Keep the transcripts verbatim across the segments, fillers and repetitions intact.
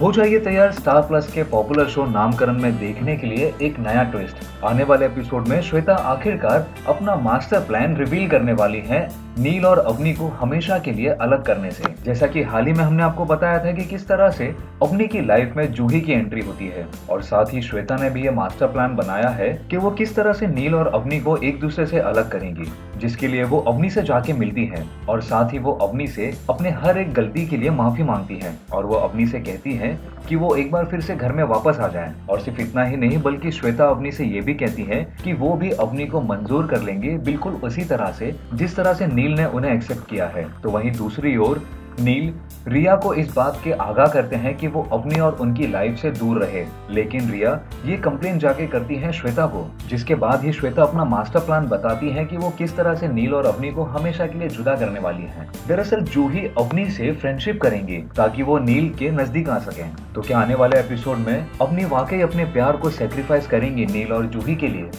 हो जाइए तैयार स्टार प्लस के पॉपुलर शो नामकरण में देखने के लिए एक नया ट्विस्ट। आने वाले एपिसोड में श्वेता आखिरकार अपना मास्टर प्लान रिवील करने वाली है नील और अवनी को हमेशा के लिए अलग करने से। जैसा कि हाल ही में हमने आपको बताया था कि किस तरह से अवनी की लाइफ में जूही की एंट्री होती है और साथ ही श्वेता ने भी ये मास्टर प्लान बनाया है कि वो किस तरह से नील और अवनी को एक दूसरे से अलग करेंगी, जिसके लिए वो अवनी से जाके मिलती है और साथ ही वो अवनी से अपने हर एक गलती के लिए माफी मांगती है और वो अवनी से कहती है कि वो एक बार फिर से घर में वापस आ जाए। और सिर्फ इतना ही नहीं बल्कि श्वेता अवनी से ये भी कहती है कि वो भी अवनी को मंजूर कर लेंगे, बिल्कुल उसी तरह से जिस तरह से नील ने उन्हें एक्सेप्ट किया है। तो वहीं दूसरी ओर नील रिया को इस बात के आगाह करते हैं कि वो अवनी और उनकी लाइफ से दूर रहे, लेकिन रिया ये कंप्लेन जाके करती है श्वेता को, जिसके बाद ही श्वेता अपना मास्टर प्लान बताती है कि वो किस तरह से नील और अवनी को हमेशा के लिए जुदा करने वाली है। दरअसल जूही अवनी से फ्रेंडशिप करेंगी ताकि वो नील के नजदीक आ सके। तो क्या आने वाले एपिसोड में अवनी वाकई अपने प्यार को सेक्रीफाइस करेंगी नील और जूही के लिए?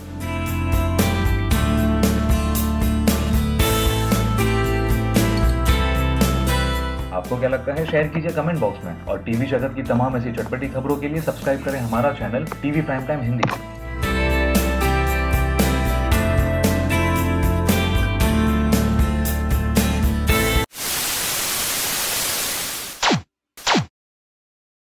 आपको क्या लगता है? शेयर कीजिए कमेंट बॉक्स में और टीवी जगत की तमाम ऐसी चटपटी खबरों के लिए सब्सक्राइब करें हमारा channel TV prime time Hindi.